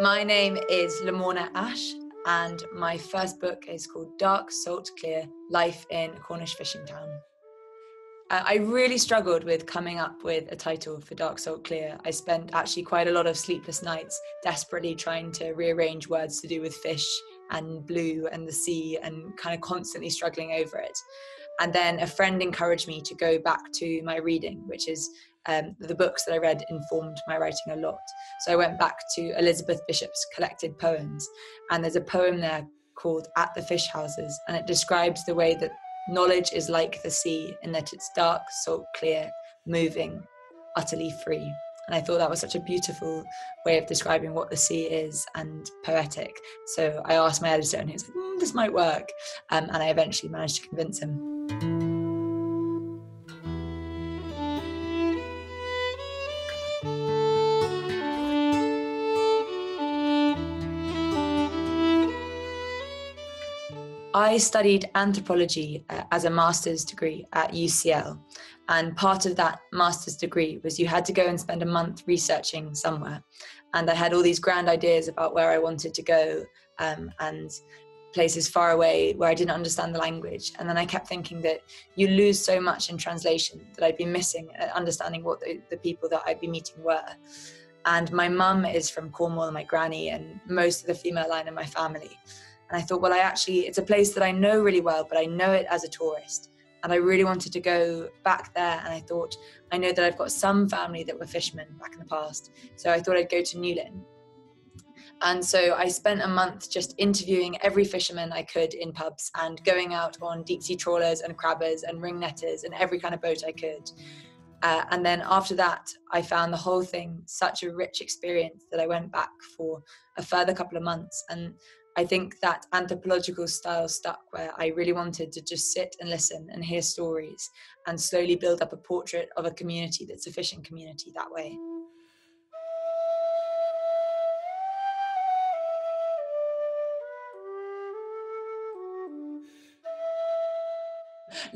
My name is Lamorna Ash and my first book is called Dark Salt Clear, Life in a Cornish Fishing Town. I really struggled with coming up with a title for Dark Salt Clear. I spent actually quite a lot of sleepless nights desperately trying to rearrange words to do with fish and blue and the sea and kind of constantly struggling over it. And then a friend encouraged me to go back to my reading, which is the books that I read informed my writing a lot. So I went back to Elizabeth Bishop's collected poems, and there's a poem there called At the Fish Houses, and it describes the way that knowledge is like the sea in that it's dark, salt clear, moving, utterly free. And I thought that was such a beautiful way of describing what the sea is and poetic. So I asked my editor and he was like, this might work. And I eventually managed to convince him. I studied anthropology as a master's degree at UCL, and part of that master's degree was you had to go and spend a month researching somewhere, and I had all these grand ideas about where I wanted to go and places far away where I didn't understand the language, and then I kept thinking that you lose so much in translation that I'd be missing understanding what the people that I'd be meeting were. And my mum is from Cornwall, my granny, and most of the female line in my family. And I thought, well, it's a place that I know really well, but I know it as a tourist. And I really wanted to go back there. And I thought, I know that I've got some family that were fishermen back in the past. So I thought I'd go to Newlyn. And so I spent a month just interviewing every fisherman I could in pubs and going out on deep sea trawlers and crabbers and ring netters and every kind of boat I could. And then after that, I found the whole thing such a rich experience that I went back for a further couple of months. And I think that anthropological style stuck, where I really wanted to just sit and listen and hear stories and slowly build up a portrait of a community that's a fishing community that way.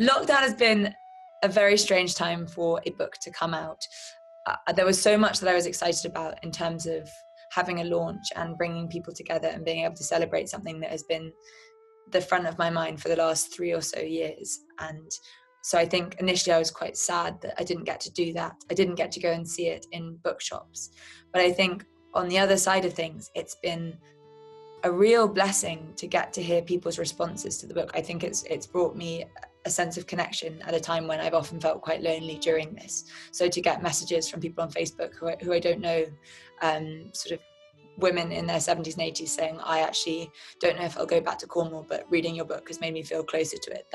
Lockdown has been a very strange time for a book to come out. There was so much that I was excited about in terms of having a launch and bringing people together and being able to celebrate something that has been the front of my mind for the last 3 or so years. And so I think initially I was quite sad that I didn't get to do that. I didn't get to go and see it in bookshops. But I think on the other side of things, it's been a real blessing to get to hear people's responses to the book. I think it's brought me a sense of connection at a time when I've often felt quite lonely during this. So to get messages from people on Facebook who I don't know, sort of women in their 70s and 80s saying, I actually don't know if I'll go back to Cornwall, but reading your book has made me feel closer to it.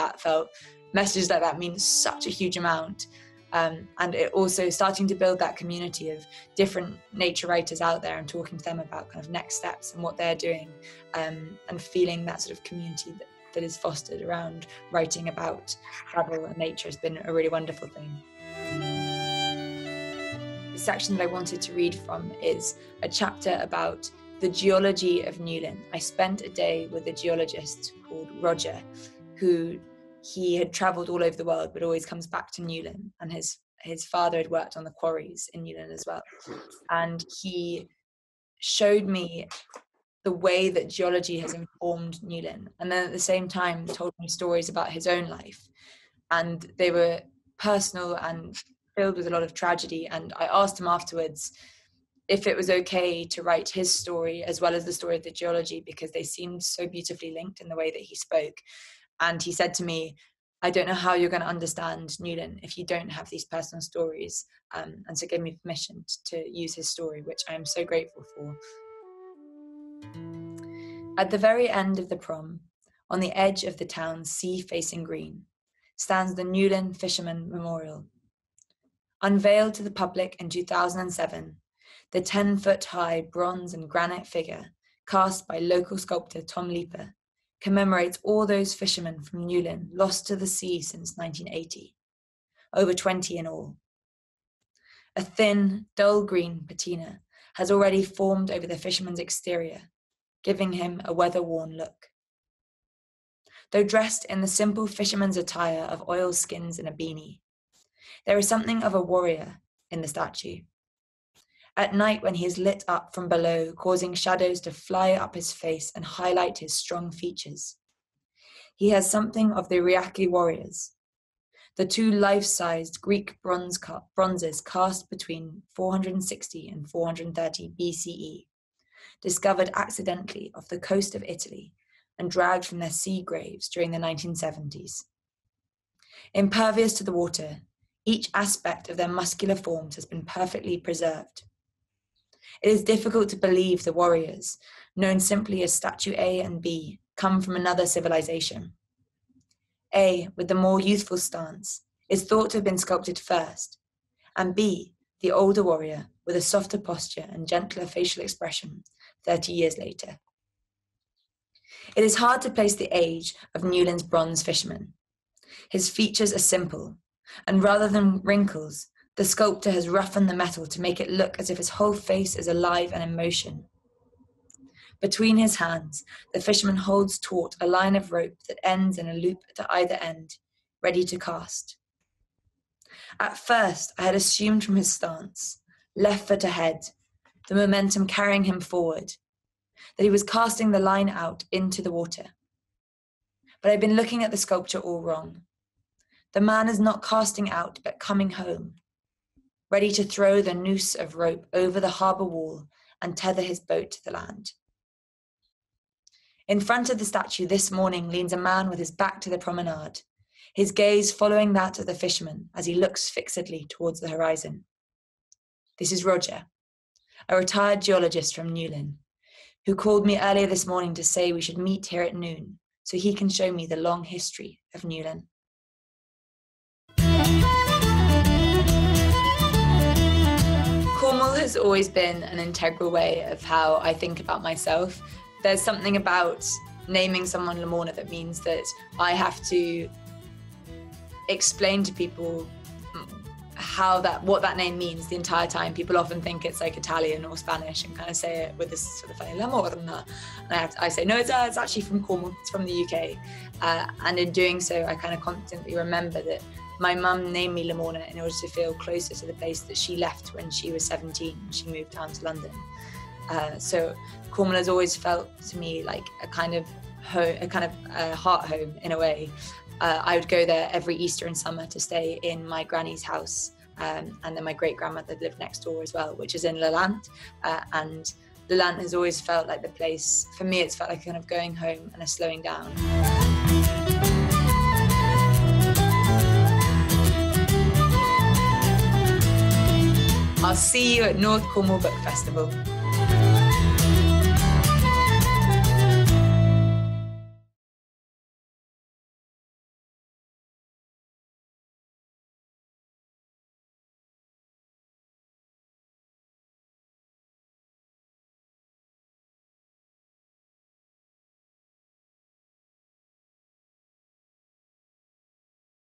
Messages like that mean such a huge amount. And it also starting to build that community of different nature writers out there and talking to them about kind of next steps and what they're doing, and feeling that sort of community that is fostered around writing about travel and nature has been a really wonderful thing. The section that I wanted to read from is a chapter about the geology of Newlyn. I spent a day with a geologist called Roger, he had travelled all over the world, but always comes back to Newlyn. And his father had worked on the quarries in Newlyn as well. And he showed me the way that geology has informed Newlyn. And then at the same time, told me stories about his own life. And they were personal and filled with a lot of tragedy. And I asked him afterwards if it was okay to write his story as well as the story of the geology, because they seemed so beautifully linked in the way that he spoke. And he said to me, I don't know how you're going to understand Newlyn if you don't have these personal stories. And so gave me permission to use his story, which I am so grateful for. At the very end of the prom, on the edge of the town's sea-facing green, stands the Newlyn Fisherman Memorial. Unveiled to the public in 2007, the 10-foot-high bronze and granite figure cast by local sculptor Tom Leeper commemorates all those fishermen from Newlyn lost to the sea since 1980, over 20 in all. A thin, dull green patina has already formed over the fisherman's exterior, giving him a weather-worn look. Though dressed in the simple fisherman's attire of oilskins and a beanie, there is something of a warrior in the statue, At night when he is lit up from below, causing shadows to fly up his face and highlight his strong features. He has something of the Riakli warriors, the two life-sized Greek bronzes cast between 460 and 430 BCE, discovered accidentally off the coast of Italy and dragged from their sea graves during the 1970s. Impervious to the water, each aspect of their muscular forms has been perfectly preserved. It is difficult to believe the warriors, known simply as Statue A and B, come from another civilization. A, with the more youthful stance, is thought to have been sculpted first, and B, the older warrior, with a softer posture and gentler facial expression, 30 years later. It is hard to place the age of Newlyn's bronze fisherman. His features are simple, and rather than wrinkles, the sculptor has roughened the metal to make it look as if his whole face is alive and in motion. Between his hands, the fisherman holds taut a line of rope that ends in a loop to either end, ready to cast. At first, I had assumed from his stance, left foot ahead, the momentum carrying him forward, that he was casting the line out into the water. But I've been looking at the sculpture all wrong. The man is not casting out, but coming home, ready to throw the noose of rope over the harbour wall and tether his boat to the land. In front of the statue this morning leans a man with his back to the promenade, his gaze following that of the fisherman as he looks fixedly towards the horizon. This is Roger, a retired geologist from Newlyn, who called me earlier this morning to say we should meet here at noon so he can show me the long history of Newlyn. Cornwall has always been an integral way of how I think about myself. There's something about naming someone Lamorna that means that I have to explain to people what that name means the entire time. People often think it's like Italian or Spanish and kind of say it with this sort of funny Lamorna. And I say, no, it's actually from Cornwall, it's from the UK. And in doing so, I kind of constantly remember that my mum named me Lamorna in order to feel closer to the place that she left when she was 17 and she moved down to London. So Cornwall has always felt to me like a kind of heart home in a way. I would go there every Easter and summer to stay in my granny's house, and then my great-grandmother lived next door as well, which is in Le Lant. And Le Lant has always felt like the place, for me it's felt like kind of going home and a slowing down. I'll see you at North Cornwall Book Festival.